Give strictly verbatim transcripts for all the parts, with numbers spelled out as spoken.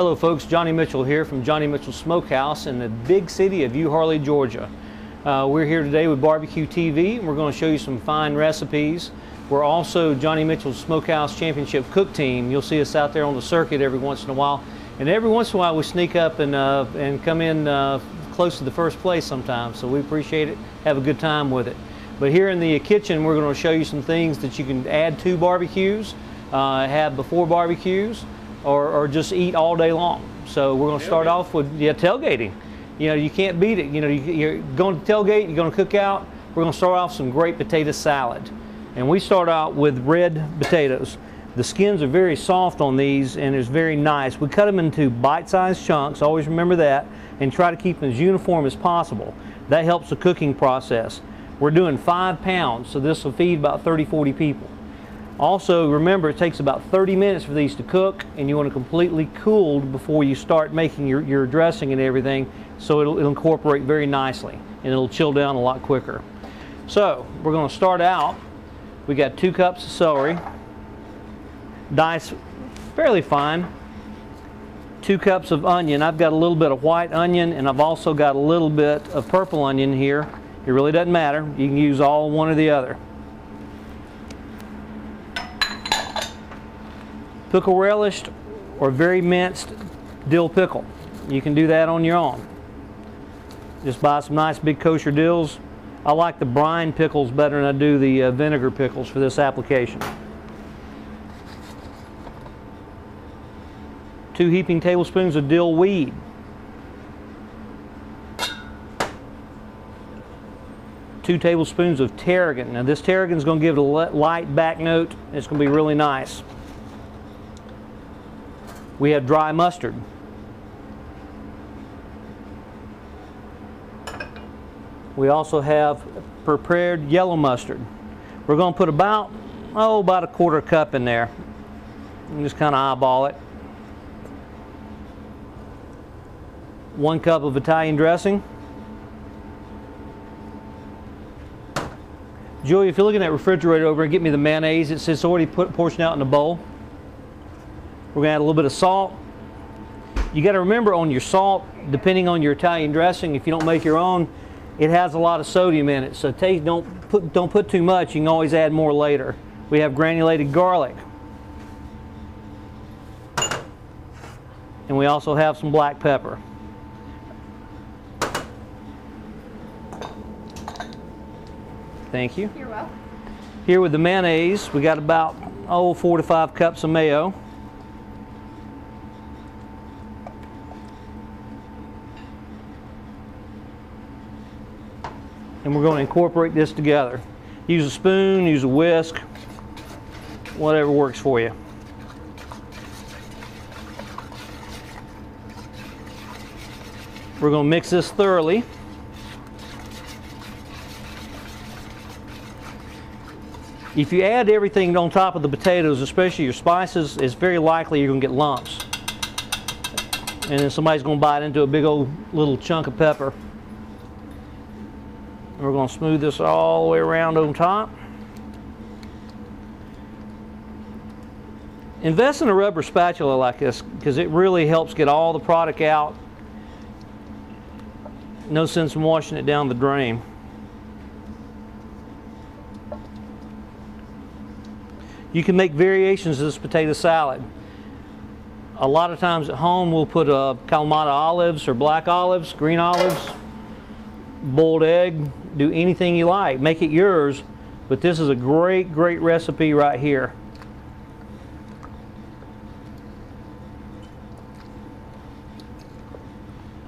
Hello folks, Johnny Mitchell here from Johnny Mitchell Smokehouse in the big city of Euharley, Georgia. Uh, we're here today with Barbecue T V, and we're going to show you some fine recipes. We're also Johnny Mitchell's Smokehouse Championship Cook Team. You'll see us out there on the circuit every once in a while, and every once in a while we sneak up and, uh, and come in uh, close to the first place sometimes, so we appreciate it, have a good time with it. But here in the kitchen we're going to show you some things that you can add to barbecues, uh, have before barbecues, Or, or just eat all day long. So we're going to start off with yeah, tailgating. You know, you can't beat it. You know, you, you're going to tailgate, you're going to cook out. We're going to start off some great potato salad. And we start out with red potatoes. The skins are very soft on these and it's very nice. We cut them into bite-sized chunks, always remember that, and try to keep them as uniform as possible. That helps the cooking process. We're doing five pounds, so this will feed about thirty, forty people. Also, remember, it takes about thirty minutes for these to cook, and you want to completely cooled before you start making your, your dressing and everything, so it'll, it'll incorporate very nicely, and it'll chill down a lot quicker. So, we're going to start out. We got two cups of celery, diced fairly fine, two cups of onion. I've got a little bit of white onion, and I've also got a little bit of purple onion here. It really doesn't matter. You can use all one or the other. Pickle relished or very minced dill pickle. You can do that on your own. Just buy some nice big kosher dills. I like the brine pickles better than I do the uh, vinegar pickles for this application. Two heaping tablespoons of dill weed. Two tablespoons of tarragon. Now this tarragon is going to give it a light back note. It's going to be really nice. We have dry mustard. We also have prepared yellow mustard. We're going to put about, oh, about a quarter cup in there. And just kind of eyeball it. One cup of Italian dressing. Julie, if you look in that refrigerator over and get me the mayonnaise, it's, it's already put, portioned out in a bowl. We're going to add a little bit of salt. You got to remember on your salt, depending on your Italian dressing, if you don't make your own, it has a lot of sodium in it. So take, don't, put, don't put too much. You can always add more later. We have granulated garlic. And we also have some black pepper. Thank you. You're welcome. Here with the mayonnaise, we got about, oh, four to five cups of mayo. And we're going to incorporate this together. Use a spoon, use a whisk, whatever works for you. We're going to mix this thoroughly. If you add everything on top of the potatoes, especially your spices, it's very likely you're going to get lumps. And then somebody's going to bite into a big old little chunk of pepper. We're going to smooth this all the way around on top. Invest in a rubber spatula like this because it really helps get all the product out. No sense in washing it down the drain. You can make variations of this potato salad. A lot of times at home we'll put uh, Kalamata olives or black olives, green olives, boiled egg, do anything you like, make it yours, but this is a great, great recipe right here.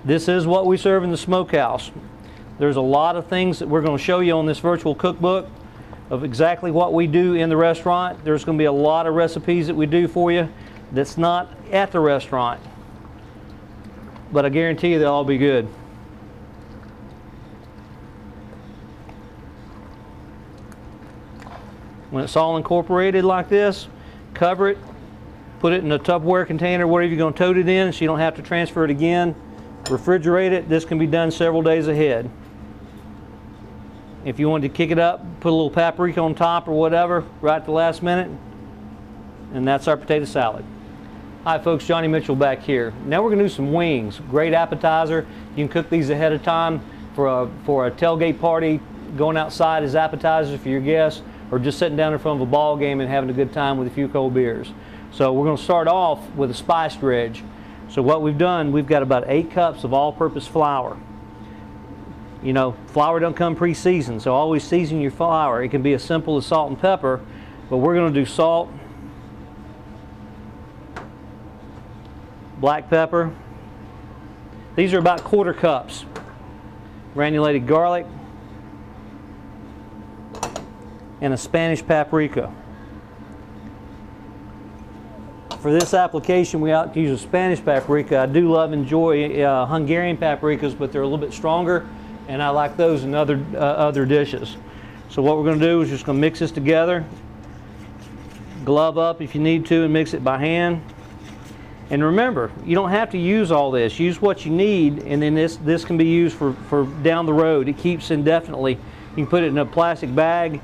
This is what we serve in the smokehouse. There's a lot of things that we're going to show you on this virtual cookbook of exactly what we do in the restaurant. There's going to be a lot of recipes that we do for you that's not at the restaurant, but I guarantee you they'll all be good. When it's all incorporated like this, cover it, put it in a Tupperware container, whatever you're going to tote it in so you don't have to transfer it again. Refrigerate it. This can be done several days ahead. If you wanted to kick it up, put a little paprika on top or whatever right at the last minute. And that's our potato salad. Hi folks, Johnny Mitchell back here. Now we're gonna do some wings. Great appetizer. You can cook these ahead of time for a, for a tailgate party, going outside as appetizers for your guests, or just sitting down in front of a ball game and having a good time with a few cold beers. So we're gonna start off with a spice dredge. So what we've done, we've got about eight cups of all-purpose flour. You know, flour don't come pre-seasoned, so always season your flour. It can be as simple as salt and pepper, but we're gonna do salt, black pepper. These are about quarter cups. Granulated garlic and a Spanish paprika. For this application, we ought to use a Spanish paprika. I do love enjoy uh, Hungarian paprikas, but they're a little bit stronger, and I like those in other uh, other dishes. So what we're going to do is just going to mix this together. Glove up if you need to, and mix it by hand. And remember, you don't have to use all this. Use what you need, and then this, this can be used for, for down the road. It keeps indefinitely. You can put it in a plastic bag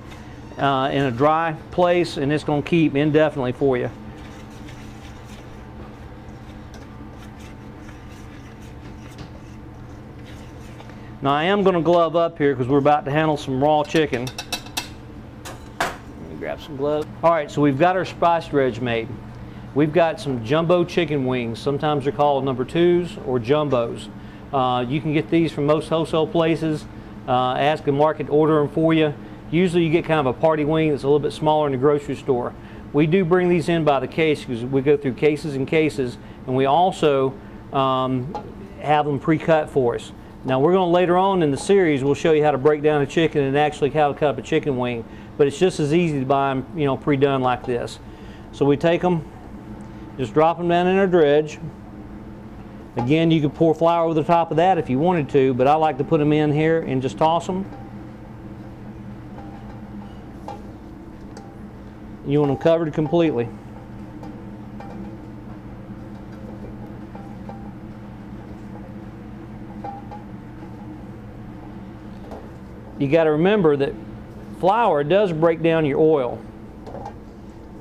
uh, in a dry place, and it's going to keep indefinitely for you. Now I am going to glove up here because we're about to handle some raw chicken. Let me grab some gloves. Alright, so we've got our spice dredge made. We've got some jumbo chicken wings. Sometimes they're called number twos or jumbos. Uh, you can get these from most wholesale places. Uh, ask the market, order them for you. Usually you get kind of a party wing that's a little bit smaller in the grocery store. We do bring these in by the case because we go through cases and cases, and we also um, have them pre-cut for us. Now we're going to later on in the series, we'll show you how to break down a chicken and actually how to cut up a chicken wing. But it's just as easy to buy them, you know, pre-done like this. So we take them. Just drop them down in our dredge. Again, you could pour flour over the top of that if you wanted to, but I like to put them in here and just toss them. You want them covered completely. You got to remember that flour does break down your oil,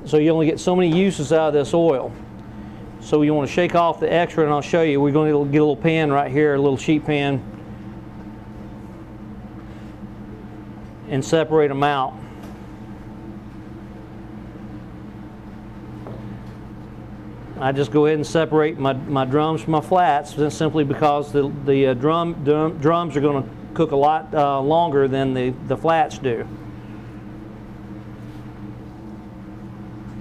so you only get so many uses out of this oil. So you want to shake off the extra, and I'll show you. We're going to get a little pan right here, a little sheet pan, and separate them out. I just go ahead and separate my, my drums from my flats, simply because the, the uh, drum, drum, drums are going to cook a lot uh, longer than the, the flats do.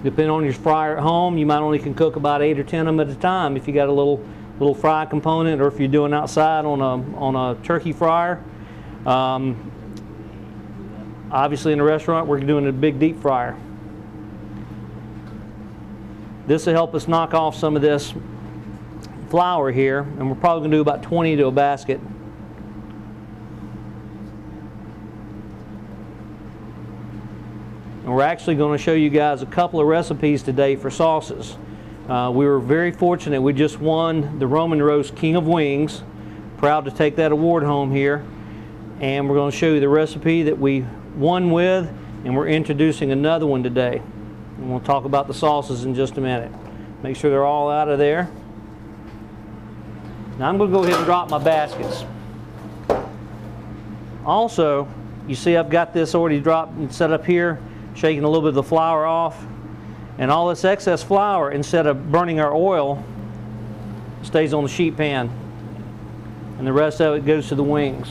Depending on your fryer at home, you might only can cook about eight or ten of them at a time if you got a little little fry component, or if you're doing outside on a on a turkey fryer. Um, obviously, in a restaurant, we're doing a big deep fryer. This will help us knock off some of this flour here, and we're probably going to do about twenty to a basket. We're actually going to show you guys a couple of recipes today for sauces. Uh, we were very fortunate. We just won the Roman Roast King of Wings. Proud to take that award home here. And we're going to show you the recipe that we won with, and we're introducing another one today. And we'll talk about the sauces in just a minute. Make sure they're all out of there. Now I'm going to go ahead and drop my baskets. Also, you see I've got this already dropped and set up here. Shaking a little bit of the flour off, and all this excess flour, instead of burning our oil, stays on the sheet pan, and the rest of it goes to the wings.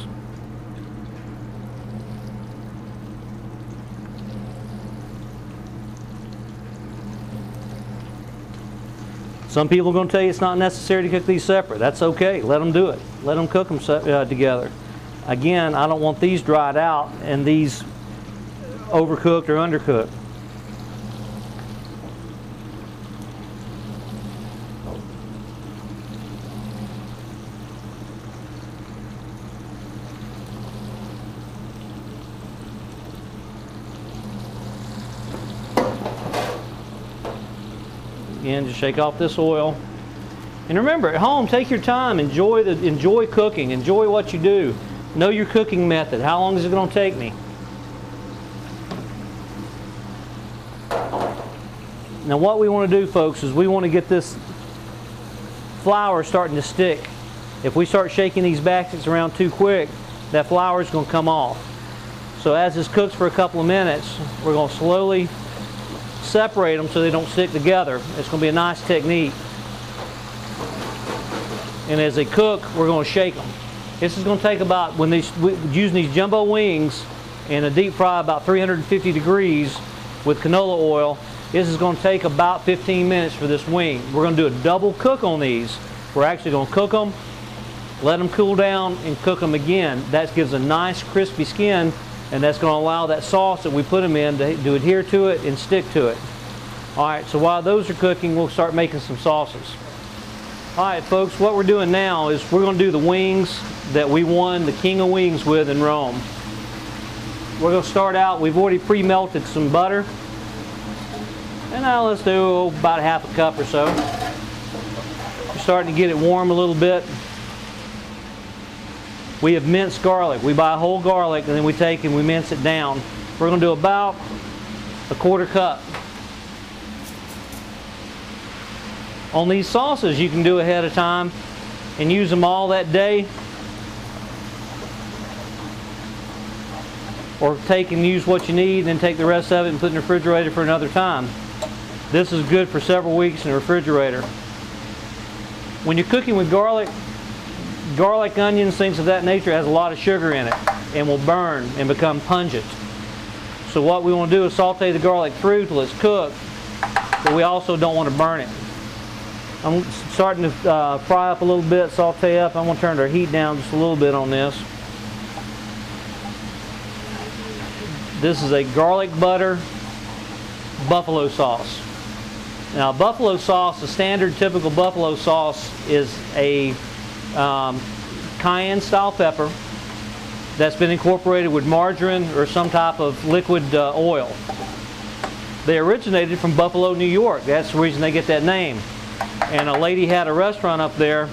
Some people are going to tell you it's not necessary to cook these separate. That's okay. Let them do it. Let them cook them uh, together. Again, I don't want these dried out and these overcooked or undercooked. Again, just shake off this oil. And remember, at home, take your time. Enjoy the enjoy cooking. Enjoy what you do. Know your cooking method. How long is it going to take me? Now what we want to do, folks, is we want to get this flour is starting to stick. If we start shaking these baskets around too quick, that flour is going to come off. So as this cooks for a couple of minutes, we're going to slowly separate them so they don't stick together. It's going to be a nice technique. And as they cook, we're going to shake them. This is going to take about, when these, using these jumbo wings in a deep fry about three hundred fifty degrees with canola oil, this is going to take about fifteen minutes for this wing. We're going to do a double cook on these. We're actually going to cook them, let them cool down, and cook them again. That gives a nice crispy skin, and that's going to allow that sauce that we put them in to, to adhere to it and stick to it. All right, so while those are cooking, we'll start making some sauces. All right, folks, what we're doing now is we're going to do the wings that we won the King of Wings with in Rome. We're going to start out, we've already pre-melted some butter. And now let's do about half a cup or so. We're starting to get it warm a little bit. We have minced garlic. We buy whole garlic and then we take and we mince it down. We're going to do about a quarter cup. On these sauces you can do ahead of time and use them all that day, or take and use what you need and then take the rest of it and put it in the refrigerator for another time. This is good for several weeks in the refrigerator. When you're cooking with garlic, garlic, onions, things of that nature has a lot of sugar in it and will burn and become pungent. So what we want to do is saute the garlic through till it's cooked, but we also don't want to burn it. I'm starting to uh, fry up a little bit, saute up. I'm going to turn our heat down just a little bit on this. This is a garlic butter buffalo sauce. Now buffalo sauce, the standard typical buffalo sauce is a Um, cayenne style pepper that's been incorporated with margarine or some type of liquid uh, oil. They originated from Buffalo, New York. That's the reason they get that name. And a lady had a restaurant up there,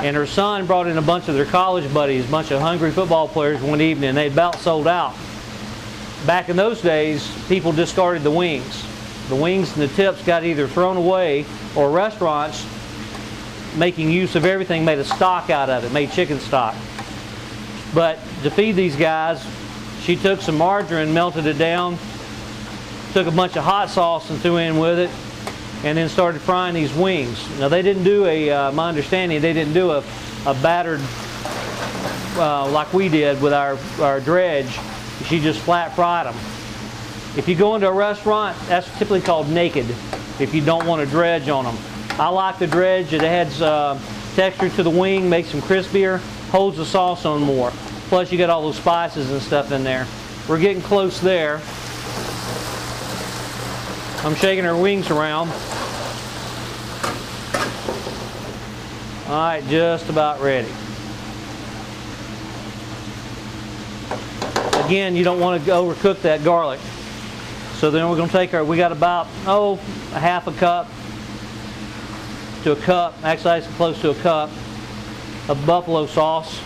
and her son brought in a bunch of their college buddies, a bunch of hungry football players one evening, and they about sold out. Back in those days, people discarded the wings. The wings and the tips got either thrown away, or restaurants, making use of everything, made a stock out of it, made chicken stock. But to feed these guys, she took some margarine, melted it down, took a bunch of hot sauce and threw in with it, and then started frying these wings. Now they didn't do a, uh, my understanding, they didn't do a, a battered, uh, like we did with our, our dredge. She just flat fried them. If you go into a restaurant, that's typically called naked, if you don't want a dredge on them. I like the dredge. It adds uh, texture to the wing, makes them crispier, holds the sauce on more. Plus you got all those spices and stuff in there. We're getting close there. I'm shaking her wings around. Alright, just about ready. Again, you don't want to overcook that garlic. So then we're going to take our, we got about, oh, a half a cup to a cup, actually it's close to a cup of buffalo sauce.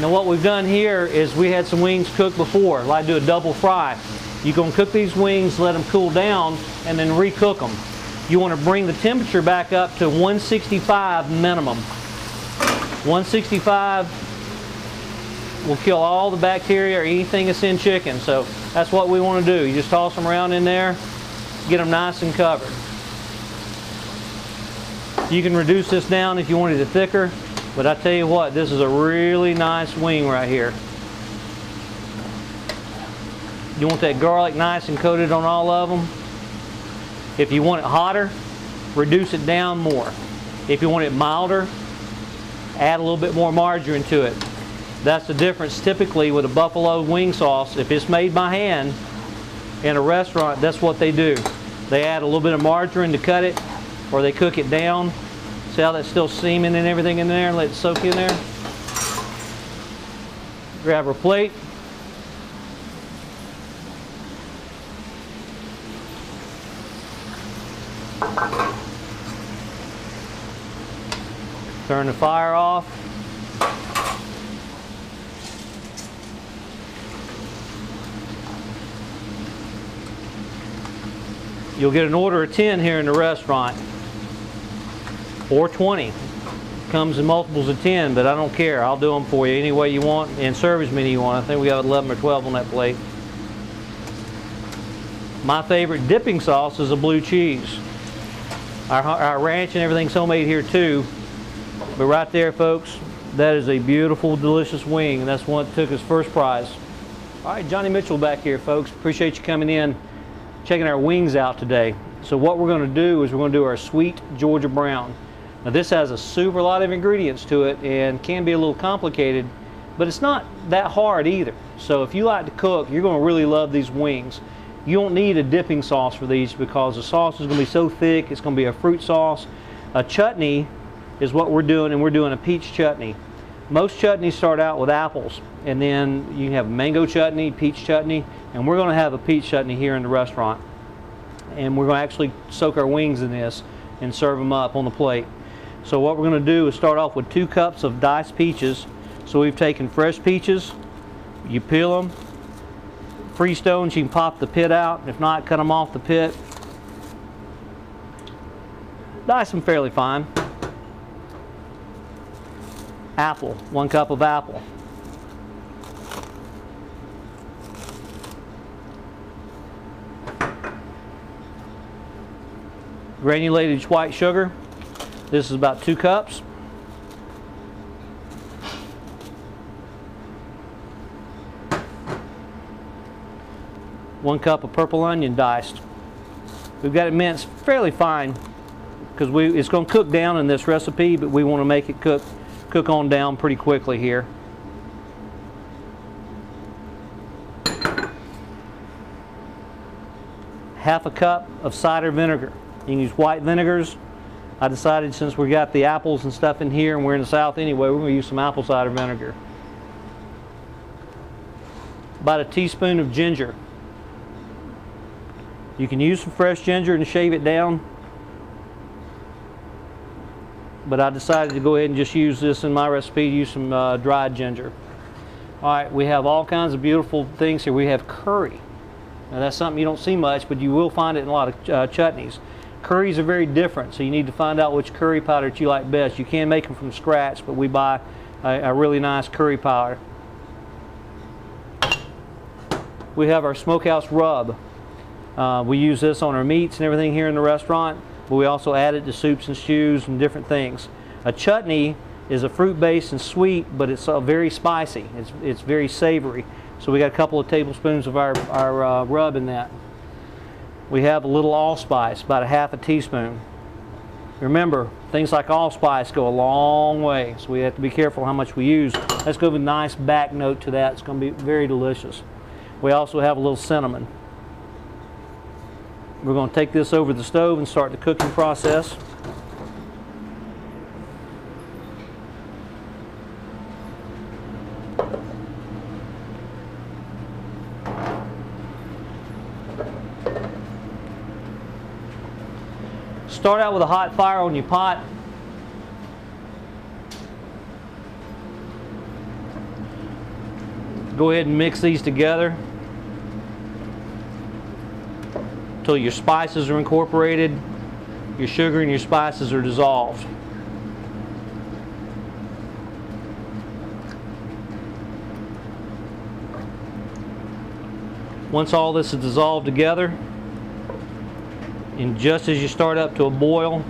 Now what we've done here is we had some wings cooked before, like do a double fry. You're going to cook these wings, let them cool down, and then recook them. You want to bring the temperature back up to one sixty-five minimum. one sixty-five will kill all the bacteria or anything that's in chicken, so that's what we want to do. You just toss them around in there, get them nice and covered. You can reduce this down if you wanted it thicker, but I tell you what, this is a really nice wing right here. You want that garlic nice and coated on all of them. If you want it hotter, reduce it down more. If you want it milder, add a little bit more margarine to it. That's the difference typically with a buffalo wing sauce. If it's made by hand in a restaurant, that's what they do. They add a little bit of margarine to cut it, or they cook it down. See how that's still seaming and everything in there? Let it soak in there. Grab our plate. Turn the fire off. You'll get an order of ten here in the restaurant. or twenty. Comes in multiples of ten, but I don't care. I'll do them for you any way you want and serve as many you want. I think we got eleven or twelve on that plate. My favorite dipping sauce is a blue cheese. Our, our ranch and everything's homemade here too. But right there, folks, that is a beautiful, delicious wing, and that's one that took his first prize. All right, Johnny Mitchell back here, folks. Appreciate you coming in, checking our wings out today. So what we're going to do is we're going to do our sweet Georgia brown. Now this has a super lot of ingredients to it and can be a little complicated, but it's not that hard either. So if you like to cook, you're going to really love these wings. You don't need a dipping sauce for these because the sauce is going to be so thick. It's going to be a fruit sauce. A chutney is what we're doing, and we're doing a peach chutney. Most chutneys start out with apples, and then you have mango chutney, peach chutney, and we're going to have a peach chutney here in the restaurant. And we're going to actually soak our wings in this and serve them up on the plate. So what we're going to do is start off with two cups of diced peaches. So we've taken fresh peaches, you peel them, free stones, you can pop the pit out, if not cut them off the pit. Dice them fairly fine. Apple, one cup of apple. Granulated white sugar. This is about two cups. One cup of purple onion diced. We've got it minced fairly fine because we it's going to cook down in this recipe, but we want to make it cook cook on down pretty quickly here. Half a cup of cider vinegar. You can use white vinegars. I decided since we got the apples and stuff in here and we're in the South anyway, we're going to use some apple cider vinegar. About a teaspoon of ginger. You can use some fresh ginger and shave it down, but I decided to go ahead and just use this in my recipe, use some uh, dried ginger. Alright, we have all kinds of beautiful things here. We have curry. Now that's something you don't see much, but you will find it in a lot of uh, chutneys. Curries are very different, so you need to find out which curry powder that you like best. You can make them from scratch, but we buy a, a really nice curry powder. We have our smokehouse rub. Uh, we use this on our meats and everything here in the restaurant, but we also add it to soups and stews and different things. A chutney is a fruit-based and sweet, but it's uh, very spicy. It's, it's very savory. So we got a couple of tablespoons of our, our uh, rub in that. We have a little allspice, about a half a teaspoon. Remember, things like allspice go a long way, so we have to be careful how much we use. That's going to be a nice back note to that. It's going to be very delicious. We also have a little cinnamon. We're going to take this over the stove and start the cooking process. Start out with a hot fire on your pot. Go ahead and mix these together until your spices are incorporated, your sugar and your spices are dissolved. Once all this is dissolved together, and just as you start up to a boil,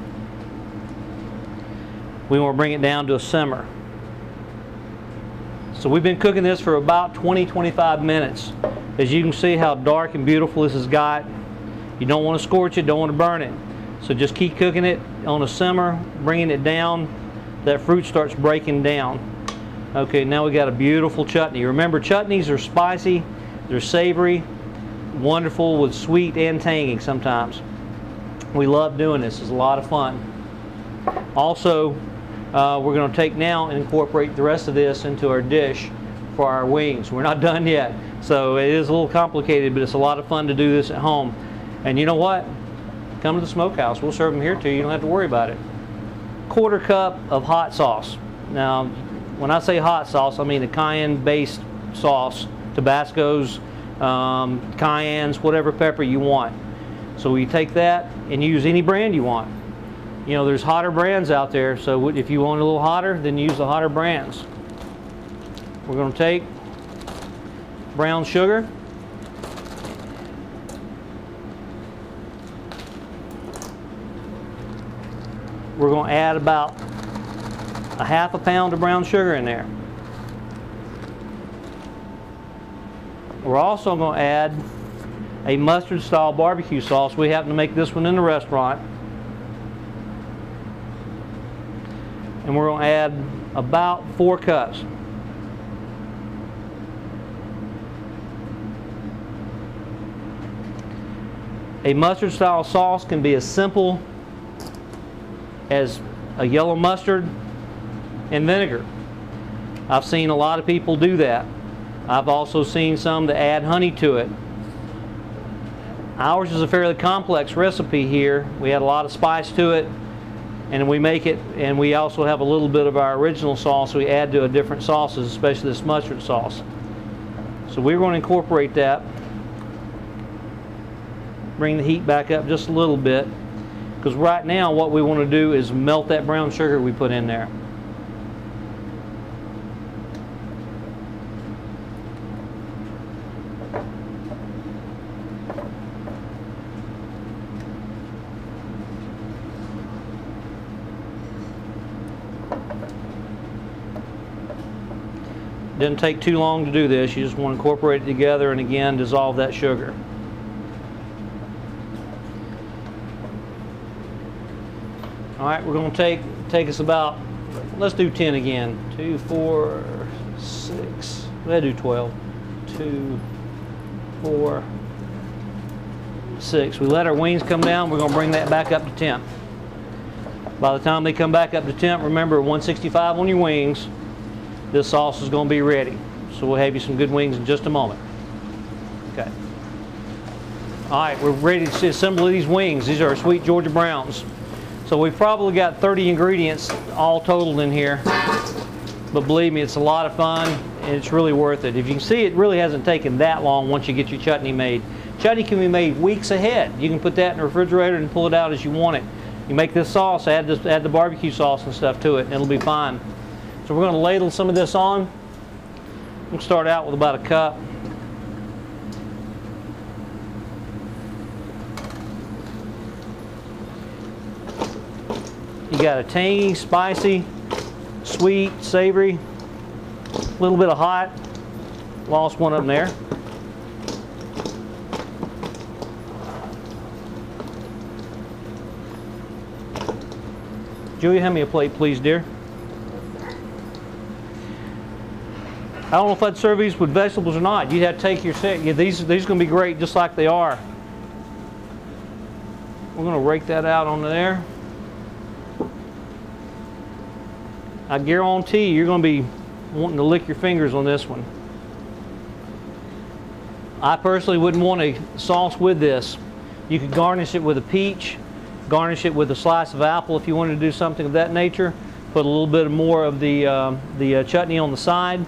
we want to bring it down to a simmer. So we've been cooking this for about twenty to twenty-five minutes. As you can see how dark and beautiful this has got. You don't want to scorch it, don't want to burn it. So just keep cooking it on a simmer, bringing it down. That fruit starts breaking down. Okay, now we got a beautiful chutney. Remember, chutneys are spicy, they're savory, wonderful with sweet and tangy sometimes. We love doing this. It's a lot of fun. Also, uh, we're going to take now and incorporate the rest of this into our dish for our wings. We're not done yet, so it is a little complicated, but it's a lot of fun to do this at home. And you know what? Come to the smokehouse. We'll serve them here too. You don't have to worry about it. Quarter cup of hot sauce. Now, when I say hot sauce, I mean the cayenne-based sauce, Tabascos, um, cayennes, whatever pepper you want. So we take that and use any brand you want. you know, there's hotter brands out there, so if you want a little hotter, then use the hotter brands. We're going to take brown sugar. We're going to add about a half a pound of brown sugar in there. We're also going to add a mustard style barbecue sauce. We happen to make this one in the restaurant. And we're going to add about four cups. A mustard style sauce can be as simple as a yellow mustard and vinegar. I've seen a lot of people do that. I've also seen some that add honey to it. Ours is a fairly complex recipe here. We add a lot of spice to it, and we make it, and we also have a little bit of our original sauce we add to a different sauces, especially this mustard sauce. So we're going to incorporate that. Bring the heat back up just a little bit, because right now what we want to do is melt that brown sugar we put in there. Doesn't take too long to do this. You just want to incorporate it together and again dissolve that sugar. All right, we're going to take take us about, let's do ten again. Two, four, six. Let's do twelve. Two, four, six. We let our wings come down. We're going to bring that back up to temp. By the time they come back up to temp, remember one sixty-five on your wings. This sauce is going to be ready. So we'll have you some good wings in just a moment. Okay. All right, we're ready to assemble these wings. These are our sweet Georgia Browns. So we've probably got thirty ingredients all totaled in here, but believe me, it's a lot of fun and it's really worth it. If you can see, it really hasn't taken that long once you get your chutney made. Chutney can be made weeks ahead. You can put that in the refrigerator and pull it out as you want it. You make this sauce, add, this, add the barbecue sauce and stuff to it, and it'll be fine. So we're going to ladle some of this on. We'll start out with about a cup. You got a tangy, spicy, sweet, savory, a little bit of hot. Lost one up there. Julia, hand me a plate, please, dear. I don't know if I'd serve these with vegetables or not. You'd have to take your set. Yeah, these, these are going to be great just like they are. We're going to rake that out onto there. I guarantee you're going to be wanting to lick your fingers on this one. I personally wouldn't want a sauce with this. You could garnish it with a peach, garnish it with a slice of apple if you wanted to do something of that nature. Put a little bit more of the, uh, the uh, chutney on the side.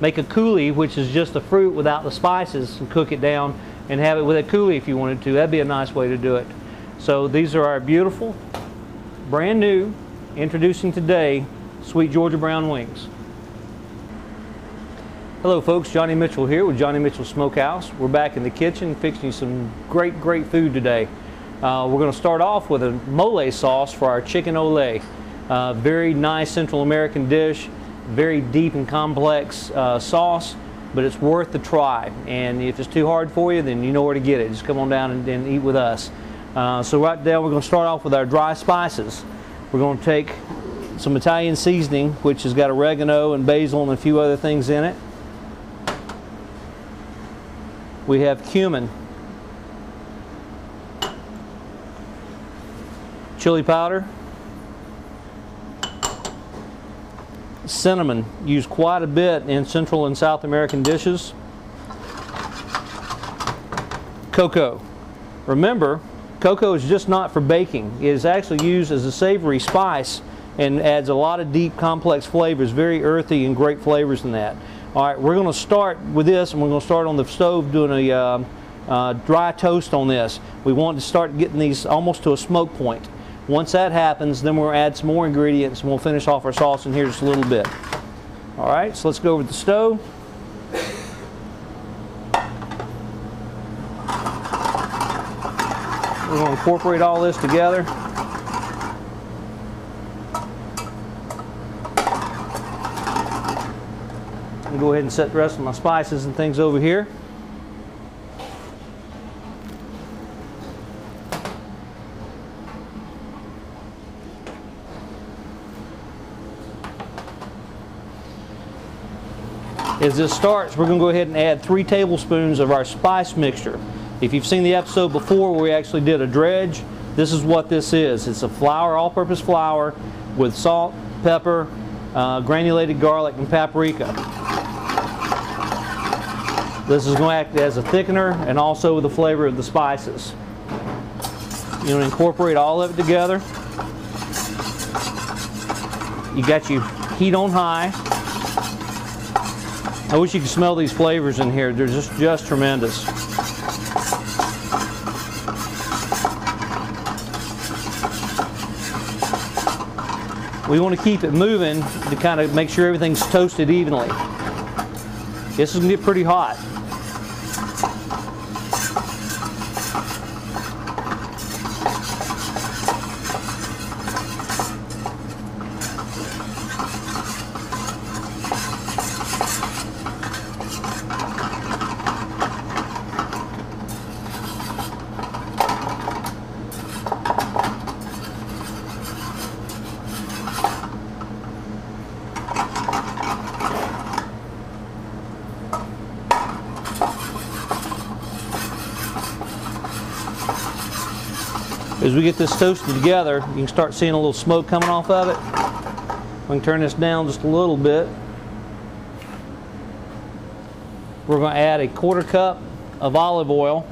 Make a coulis, which is just the fruit without the spices, and cook it down and have it with a coulis if you wanted to. That'd be a nice way to do it. So these are our beautiful, brand new, introducing today, sweet Georgia Brown wings. Hello folks, Johnny Mitchell here with Johnny Mitchell Smokehouse. We're back in the kitchen fixing you some great, great food today. Uh, we're going to start off with a mole sauce for our chicken ole. Uh, very nice Central American dish, very deep and complex uh, sauce, but it's worth the try. And if it's too hard for you, then you know where to get it. Just come on down and, and eat with us. Uh, so right now we're going to start off with our dry spices. We're going to take some Italian seasoning, which has got oregano and basil and a few other things in it. We have cumin, chili powder, cinnamon, used quite a bit in Central and South American dishes, cocoa. Remember, cocoa is just not for baking. It is actually used as a savory spice and adds a lot of deep, complex flavors, very earthy and great flavors in that. All right, we're going to start with this, and we're going to start on the stove doing a uh, uh, dry toast on this. We want to start getting these almost to a smoke point. Once that happens, then we'll add some more ingredients and we'll finish off our sauce in here just a little bit. All right, so let's go over to the stove. We're going to incorporate all this together. I'm going to go ahead and set the rest of my spices and things over here. As this starts, we're going to go ahead and add three tablespoons of our spice mixture. If you've seen the episode before where we actually did a dredge, this is what this is. It's a flour, all-purpose flour with salt, pepper, uh, granulated garlic, and paprika. This is going to act as a thickener and also the flavor of the spices. You want to incorporate all of it together. You got your heat on high. I wish you could smell these flavors in here. They're just, just tremendous. We want to keep it moving to kind of make sure everything's toasted evenly. This is going to get pretty hot. As we get this toasted together, you can start seeing a little smoke coming off of it. I can turn this down just a little bit. We're going to add a quarter cup of olive oil.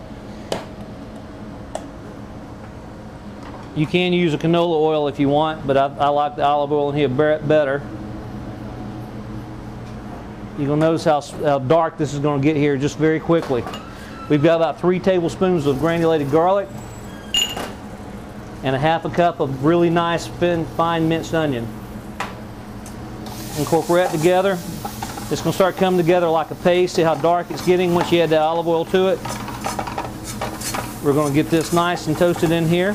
You can use a canola oil if you want, but I, I like the olive oil in here better. You're going to notice how, how dark this is going to get here just very quickly. We've got about three tablespoons of granulated garlic and a half a cup of really nice thin, fine minced onion. Incorporate it together. It's going to start coming together like a paste. See how dark it's getting once you add that olive oil to it. We're going to get this nice and toasted in here.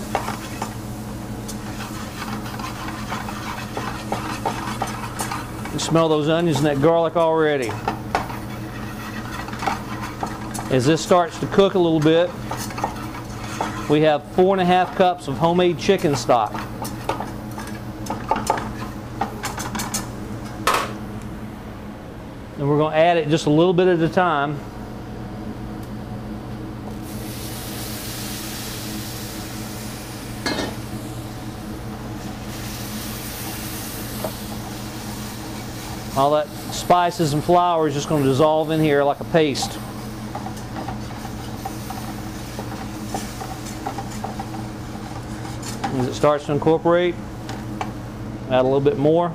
You can smell those onions and that garlic already. As this starts to cook a little bit, we have four and a half cups of homemade chicken stock. And we're going to add it just a little bit at a time. All that spices and flour is just going to dissolve in here like a paste. As it starts to incorporate, add a little bit more.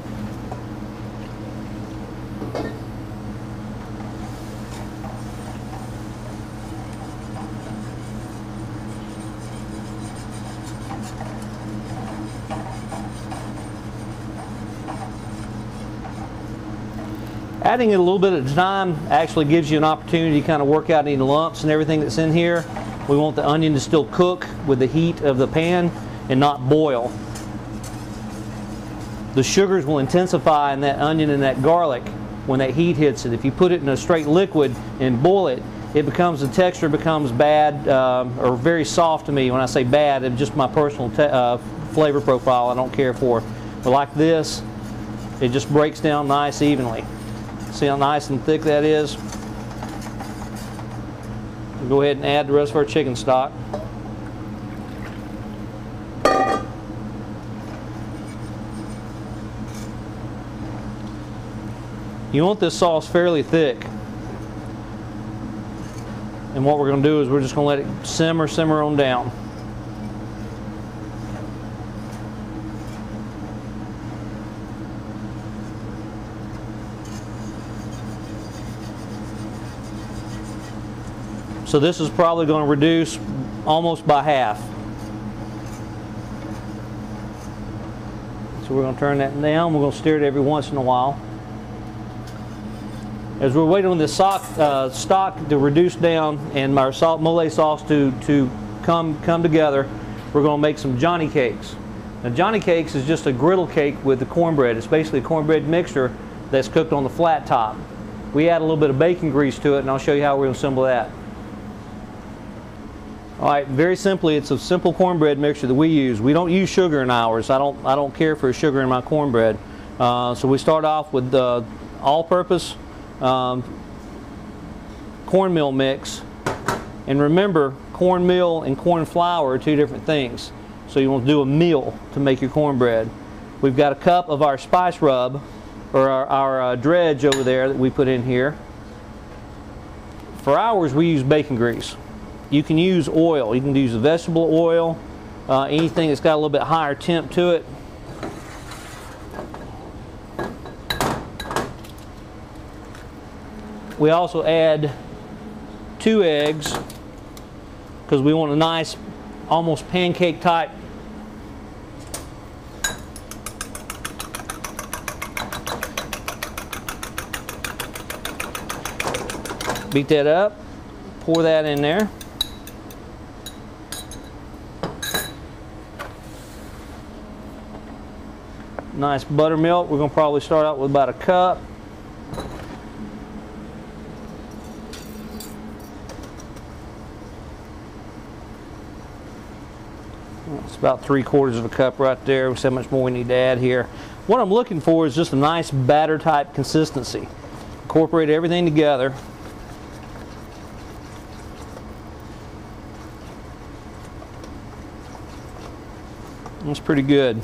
Adding it a little bit at a time actually gives you an opportunity to kind of work out any lumps and everything that's in here. We want the onion to still cook with the heat of the pan and not boil. The sugars will intensify in that onion and that garlic when that heat hits it. If you put it in a straight liquid and boil it, it becomes, the texture becomes bad uh, or very soft to me. When I say bad, it's just my personal te uh, flavor profile I don't care for. But like this, it just breaks down nice evenly. See how nice and thick that is? We'll go ahead and add the rest of our chicken stock. You want this sauce fairly thick. And what we're going to do is we're just going to let it simmer, simmer on down. So this is probably going to reduce almost by half. So we're going to turn that down. We're going to stir it every once in a while. As we're waiting on the sock, uh, stock to reduce down and our salt mole sauce to, to come, come together, we're going to make some Johnny cakes. Now Johnny cakes is just a griddle cake with the cornbread. It's basically a cornbread mixture that's cooked on the flat top. We add a little bit of bacon grease to it, and I'll show you how we're going to assemble that. All right, very simply, it's a simple cornbread mixture that we use. We don't use sugar in ours. I don't, I don't care for sugar in my cornbread. Uh, so we start off with uh, all-purpose Um, cornmeal mix, and remember, cornmeal and corn flour are two different things, so you want to do a meal to make your cornbread. We've got a cup of our spice rub, or our, our uh, dredge over there that we put in here. For ours, we use bacon grease. You can use oil, you can use vegetable oil, uh, anything that's got a little bit higher temp to it. We also add two eggs because we want a nice, almost pancake type . Beat that up, pour that in there. Nice buttermilk. We're going to probably start out with about a cup. It's about three quarters of a cup right there. There's so much more we need to add here. What I'm looking for is just a nice batter type consistency. Incorporate everything together. That's pretty good.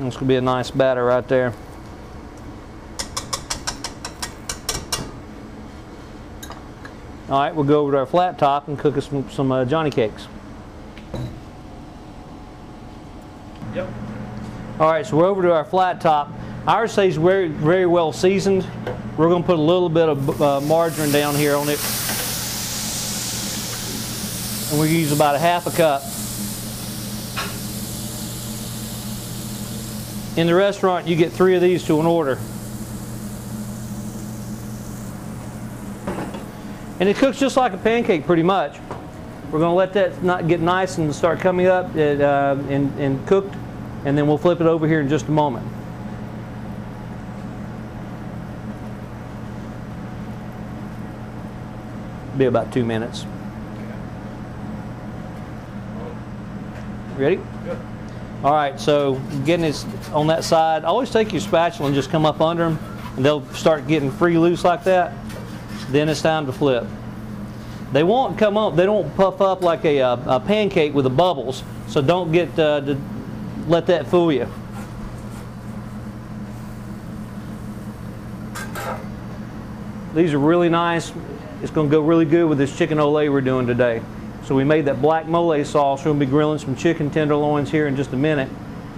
That's gonna be a nice batter right there. All right, we'll go over to our flat top and cook us some, some uh, Johnny cakes. Yep. All right, so we're over to our flat top. Ours stays very, very well seasoned. We're going to put a little bit of uh, margarine down here on it. And we're going to use about a half a cup. In the restaurant, you get three of these to an order. And it cooks just like a pancake pretty much. We're going to let that not get nice and start coming up and, uh, and, and cooked, and then we'll flip it over here in just a moment. Be about two minutes. Ready? Good. All right, so getting it on that side. Always take your spatula and just come up under them, and they'll start getting free loose like that. Then it's time to flip. They won't come up, they don't puff up like a, a, a pancake with the bubbles, so don't get uh, to let that fool you. These are really nice. It's going to go really good with this chicken ole we're doing today. So we made that black mole sauce. We'll be grilling some chicken tenderloins here in just a minute,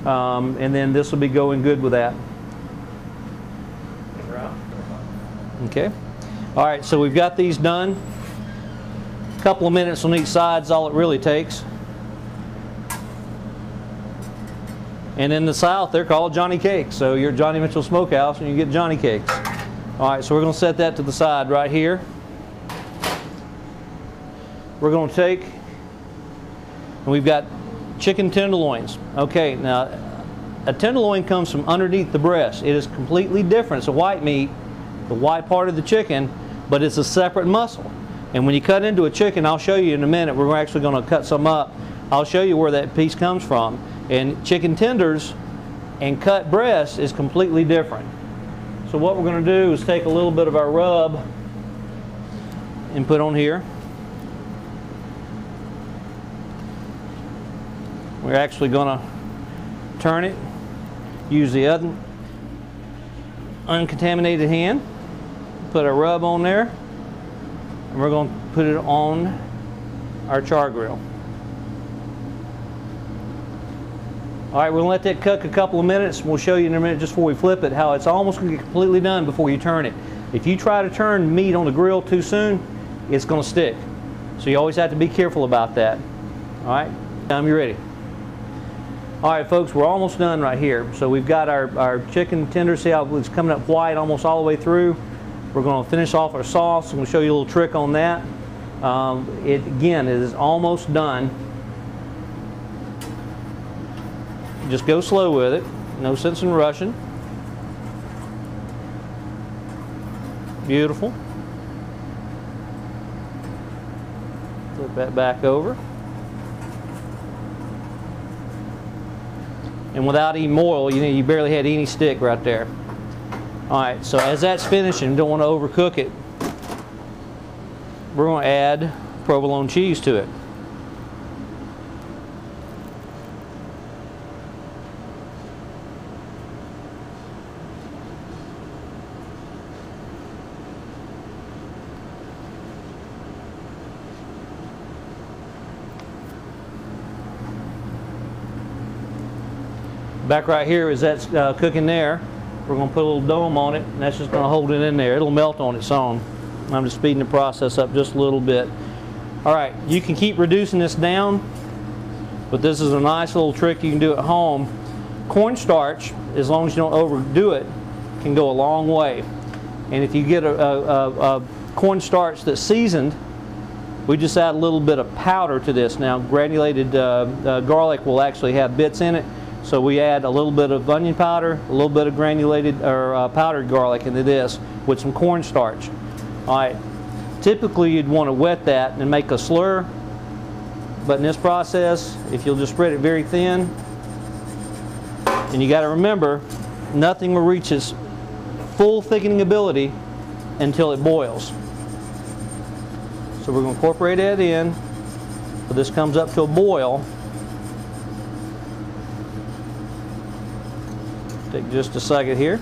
um, and then this will be going good with that. Okay. All right, so we've got these done. A couple of minutes on each side is all it really takes. And in the South, they're called Johnny Cakes. So you're at Johnny Mitchell Smokehouse and you get Johnny Cakes. All right, so we're gonna set that to the side right here. We're gonna take, and we've got chicken tenderloins. Okay, now a tenderloin comes from underneath the breast. It is completely different. It's a white meat, the white part of the chicken, but it's a separate muscle. And when you cut into a chicken, I'll show you in a minute, we're actually going to cut some up. I'll show you where that piece comes from. And chicken tenders and cut breasts is completely different. So what we're going to do is take a little bit of our rub and put on here. We're actually going to turn it, use the un uncontaminated hand. Put a rub on there, and we're going to put it on our char grill. All right, we're going to let that cook a couple of minutes, and we'll show you in a minute just before we flip it how it's almost going to get completely done before you turn it. If you try to turn meat on the grill too soon, it's going to stick. So you always have to be careful about that. All right, Tom, you ready? All right, folks, we're almost done right here. So we've got our, our chicken tender. See how it's coming up white almost all the way through. We're going to finish off our sauce. I'm going to show you a little trick on that. Um, it again it is almost done. Just go slow with it. No sense in rushing. Beautiful. Flip that back over. And without any oil, you know, you barely had any stick right there. All right, so as that's finishing, don't want to overcook it. We're going to add provolone cheese to it. Back right here is that's uh, cooking there. We're going to put a little dome on it, and that's just going to hold it in there. It'll melt on its own. I'm just speeding the process up just a little bit. All right, you can keep reducing this down, but this is a nice little trick you can do at home. Cornstarch, as long as you don't overdo it, can go a long way. And if you get a, a, a, a cornstarch that's seasoned, we just add a little bit of powder to this. Now, granulated uh, uh, garlic will actually have bits in it. So we add a little bit of onion powder, a little bit of granulated or uh, powdered garlic into this with some cornstarch. All right, typically you'd want to wet that and make a slur, but in this process, if you'll just spread it very thin, and you got to remember, nothing will reach its full thickening ability until it boils. So we're going to incorporate that in, so this comes up to a boil. Take just a second here.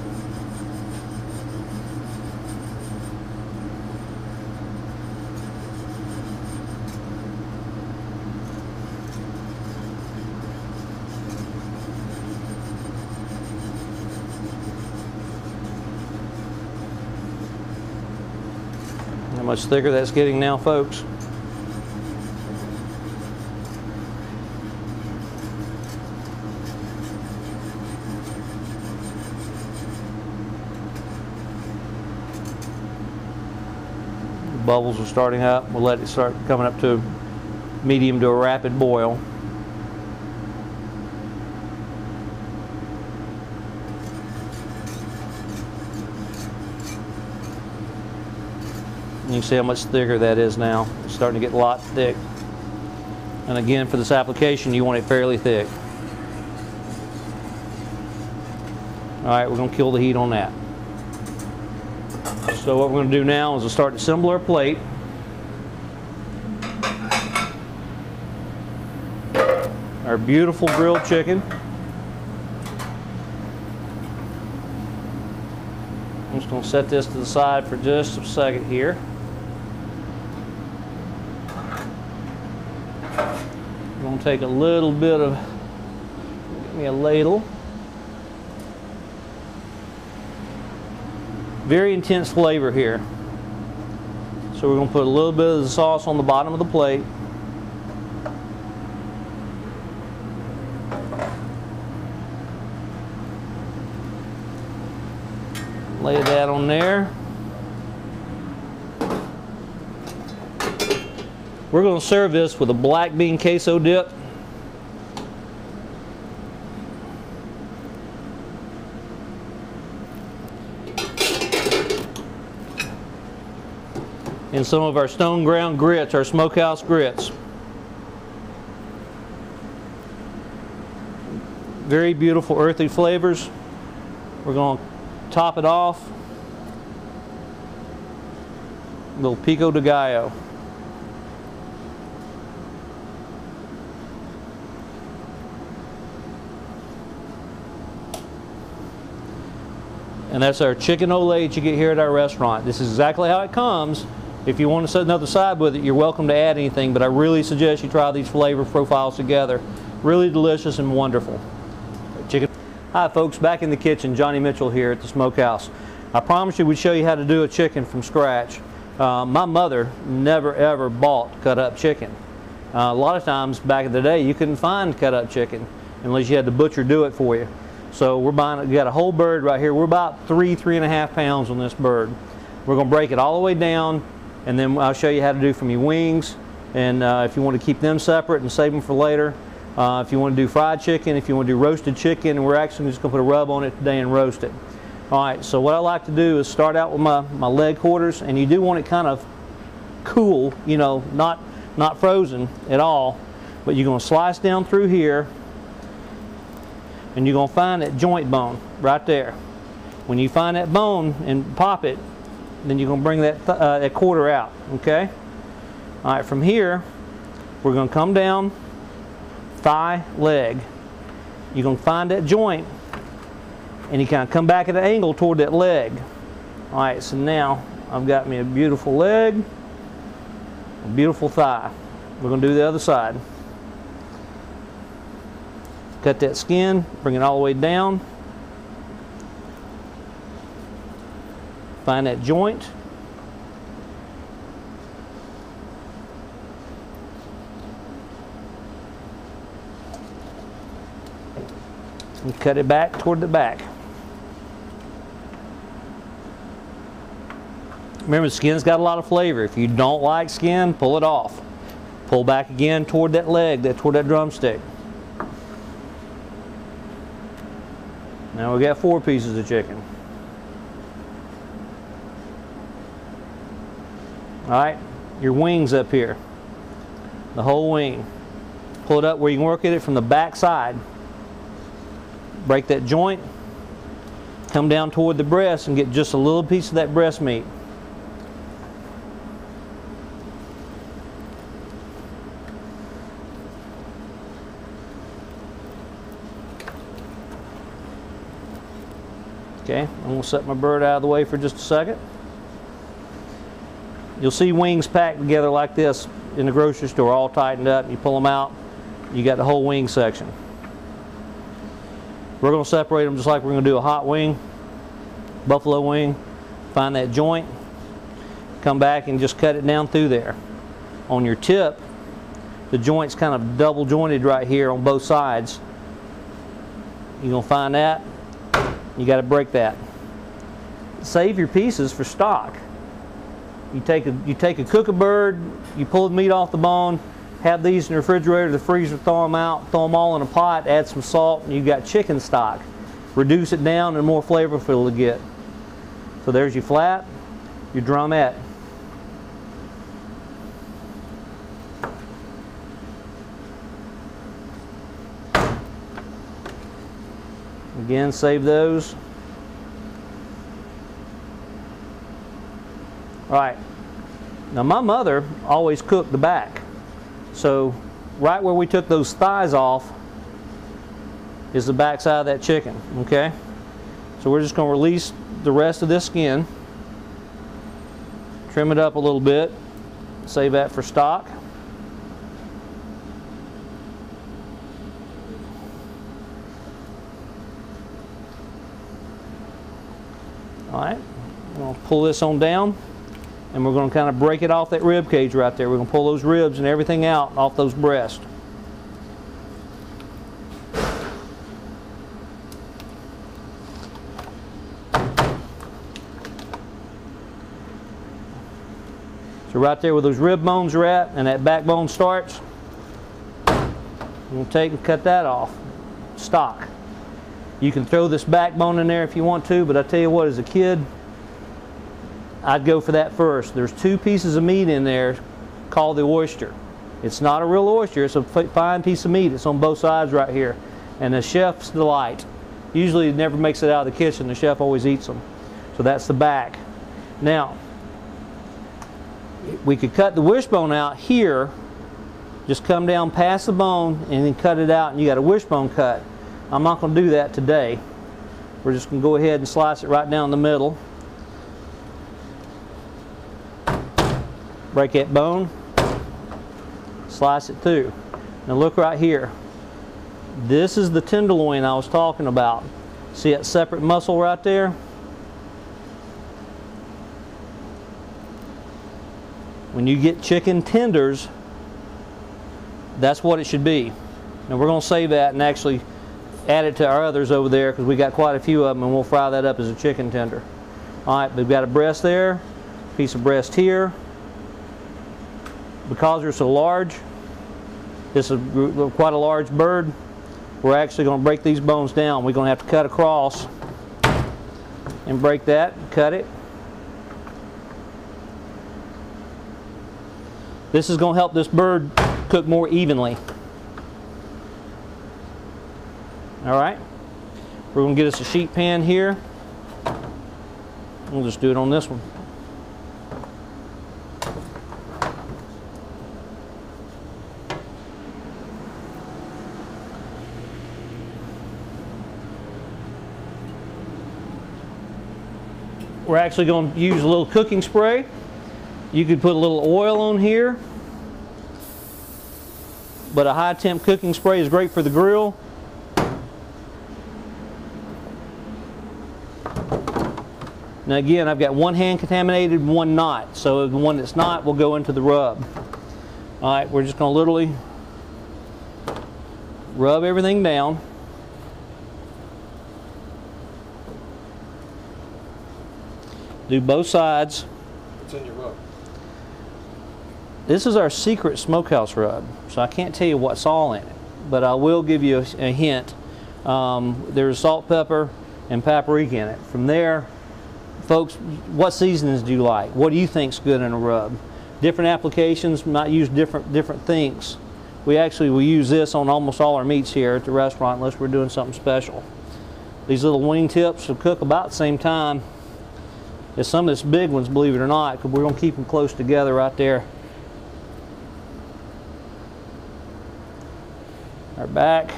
How much thicker that's getting now, folks. Bubbles are starting up. We'll let it start coming up to medium to a rapid boil. You can see how much thicker that is now. It's starting to get a lot thick. And again, for this application, you want it fairly thick. All right, we're going to kill the heat on that. So what we're going to do now is we'll start to assemble our plate. Our beautiful grilled chicken. I'm just going to set this to the side for just a second here. I'm going to take a little bit of, get me a ladle. Very intense flavor here. So we're going to put a little bit of the sauce on the bottom of the plate. Lay that on there. We're going to serve this with a black bean queso dip. And some of our stone ground grits, our smokehouse grits. Very beautiful earthy flavors. We're going to top it off. A little pico de gallo. And that's our chicken olé that you get here at our restaurant. This is exactly how it comes. If you want to set another side with it, you're welcome to add anything, but I really suggest you try these flavor profiles together. Really delicious and wonderful. Chicken. Hi folks, back in the kitchen, Johnny Mitchell here at the Smokehouse. I promised you we'd show you how to do a chicken from scratch. Uh, my mother never ever bought cut up chicken. Uh, a lot of times back in the day, you couldn't find cut-up chicken unless you had the butcher do it for you. So we're buying, we got a whole bird right here. We're about three, three and a half pounds on this bird. We're gonna break it all the way down, and then I'll show you how to do from your wings, and uh, if you want to keep them separate and save them for later. Uh, if you want to do fried chicken, if you want to do roasted chicken, we're actually just going to put a rub on it today and roast it. Alright, so what I like to do is start out with my, my leg quarters, and you do want it kind of cool, you know, not, not frozen at all. But you're going to slice down through here, and you're going to find that joint bone right there. When you find that bone and pop it, then you're going to bring that, th uh, that quarter out, okay? Alright, from here, we're going to come down, thigh, leg. You're going to find that joint, and you kind of come back at an angle toward that leg. Alright, so now I've got me a beautiful leg, a beautiful thigh. We're going to do the other side. Cut that skin, bring it all the way down. Find that joint. And cut it back toward the back. Remember, skin's got a lot of flavor. If you don't like skin, pull it off. Pull back again toward that leg, that toward that drumstick. Now we got four pieces of chicken. All right, your wings up here, the whole wing. Pull it up where you can work at it from the back side. Break that joint, come down toward the breast and get just a little piece of that breast meat. Okay, I'm going to set my bird out of the way for just a second. You'll see wings packed together like this in the grocery store, all tightened up. You pull them out, you got the whole wing section. We're going to separate them just like we're going to do a hot wing, buffalo wing. Find that joint, come back and just cut it down through there. On your tip, the joint's kind of double jointed right here on both sides. You're going to find that. You got to break that. Save your pieces for stock. You take a, you take a cook a bird, you pull the meat off the bone, have these in the refrigerator, the freezer, thaw them out, throw them all in a pot, add some salt, and you've got chicken stock. Reduce it down and more flavorful to get. So there's your flat, your drumette. Again, save those. All right, now my mother always cooked the back. So right where we took those thighs off is the back side of that chicken, okay? So we're just going to release the rest of this skin, trim it up a little bit, save that for stock. All right, I'm going to pull this on down. And we're going to kind of break it off that rib cage right there. We're going to pull those ribs and everything out off those breasts. So right there where those rib bones are at and that backbone starts, I'm going to take and cut that off. Stock. You can throw this backbone in there if you want to, but I tell you what, as a kid, I'd go for that first. There's two pieces of meat in there called the oyster. It's not a real oyster, it's a fine piece of meat. It's on both sides right here. And the chef's delight. Usually it never makes it out of the kitchen. The chef always eats them. So that's the back. Now, we could cut the wishbone out here. Just come down past the bone and then cut it out and you got a wishbone cut. I'm not going to do that today. We're just going to go ahead and slice it right down the middle. Break that bone, slice it through. Now look right here. This is the tenderloin I was talking about. See that separate muscle right there? When you get chicken tenders, that's what it should be. And we're going to save that and actually add it to our others over there, because we got quite a few of them, and we'll fry that up as a chicken tender. All right, we've got a breast there, piece of breast here. Because you're so large, this is quite a large bird, we're actually going to break these bones down. We're going to have to cut across and break that, cut it. This is going to help this bird cook more evenly. All right, we're going to get us a sheet pan here. We'll just do it on this one. We're actually going to use a little cooking spray. You could put a little oil on here, but a high temp cooking spray is great for the grill. Now again, I've got one hand contaminated, one not. So the one that's not will go into the rub. All right, we're just going to literally rub everything down. Do both sides. What's in your rub? This is our secret smokehouse rub, so I can't tell you what's all in it, but I will give you a, a hint. Um, there's salt, pepper, and paprika in it. From there, folks, what seasonings do you like? What do you think's good in a rub? Different applications might use different different things. We actually will use this on almost all our meats here at the restaurant, unless we're doing something special. These little wing tips will cook about the same time. There's some of this big ones, believe it or not, because we're going to keep them close together right there. Our back.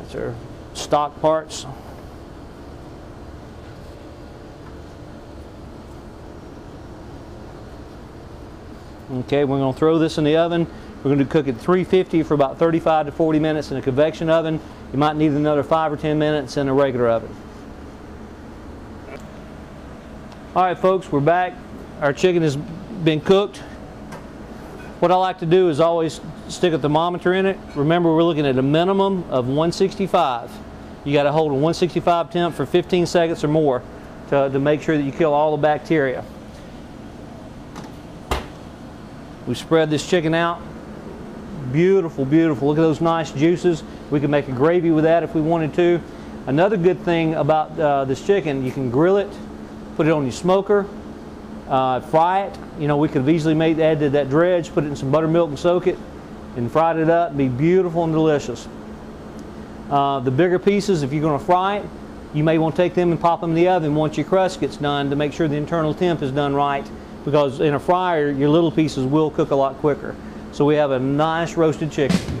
That's our stock parts. Okay, we're going to throw this in the oven. We're going to cook it three fifty for about thirty-five to forty minutes in a convection oven. You might need another five or ten minutes in a regular oven. All right, folks, we're back. Our chicken has been cooked. What I like to do is always stick a thermometer in it. Remember, we're looking at a minimum of one sixty-five. You got to hold a one sixty-five temp for fifteen seconds or more to, to make sure that you kill all the bacteria. We spread this chicken out. Beautiful, beautiful. Look at those nice juices. We can make a gravy with that if we wanted to. Another good thing about uh, this chicken, you can grill it, put it on your smoker, uh, fry it. You know, we could have easily made, added that dredge, put it in some buttermilk and soak it, and fried it up. It'd be beautiful and delicious. Uh, the bigger pieces, if you're going to fry it, you may want to take them and pop them in the oven once your crust gets done to make sure the internal temp is done right, because in a fryer, your little pieces will cook a lot quicker. So we have a nice roasted chicken.